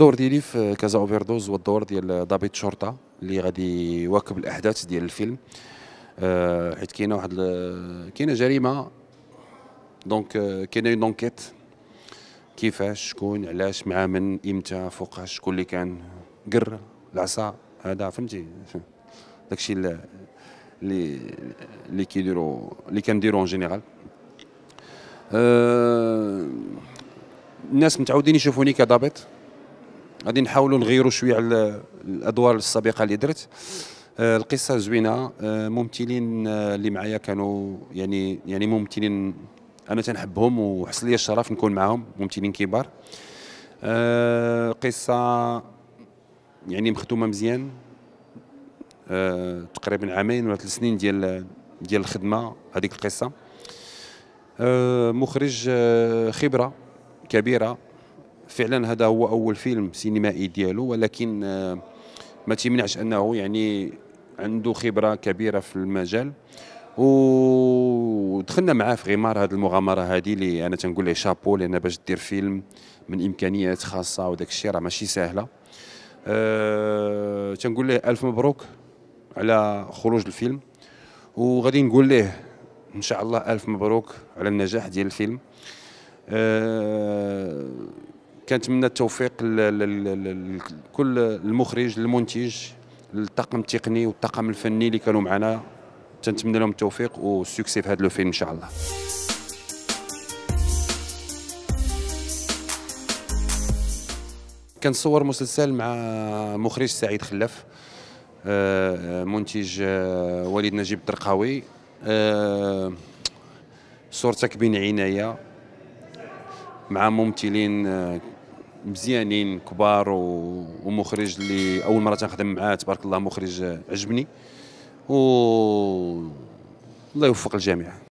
الدور ديالي في كازا اوفيردوز هو الدور ديال ضابط الشرطه اللي غادي يواكب الاحداث ديال الفيلم، حيت كاينه واحد كاينه جريمه، دونك كاينه اون انكيت، كيفاش، شكون، علاش، مع من، امتى، فوقاش، شكون اللي كان قر العصا، هذا فهمتي داكشي اللي كيديروا اللي كنديروا ان جينيرال. الناس متعودين يشوفوني كضابط، غادي نحاولوا نغيروا شويه على الادوار السابقه اللي درت. القصه زوينه، ممثلين اللي معايا كانوا يعني ممثلين انا تنحبهم وحصل لي الشرف نكون معاهم، ممثلين كبار. قصه يعني مختومه مزيان، تقريبا 2 ولا 3 سنين ديال الخدمه هذيك القصه. مخرج خبره كبيره فعلا، هذا هو اول فيلم سينمائي ديالو، ولكن ما تمنعش انه يعني عنده خبره كبيره في المجال، ودخلنا معاه في غمار هذه المغامره هذه اللي انا تنقول ليه شابو، لان باش دير فيلم من امكانيات خاصه وداك الشيء راه ماشي سهله. تنقول ليه الف مبروك على خروج الفيلم، وغادي نقول ليه ان شاء الله الف مبروك على النجاح ديال الفيلم. كنتمنى التوفيق لكل المخرج، المنتج، الطاقم التقني والطاقم الفني اللي كانوا معنا، تنتمنى لهم التوفيق والسكسي في هذا الفيلم ان شاء الله. كنصور مسلسل مع مخرج سعيد خلف، منتج وليد نجيب الدرقاوي. صورتك بين عينيا مع ممثلين مزيانين كبار، ومخرج اللي اول مره تنخدم معاه تبارك الله، مخرج عجبني، والله يوفق الجميع.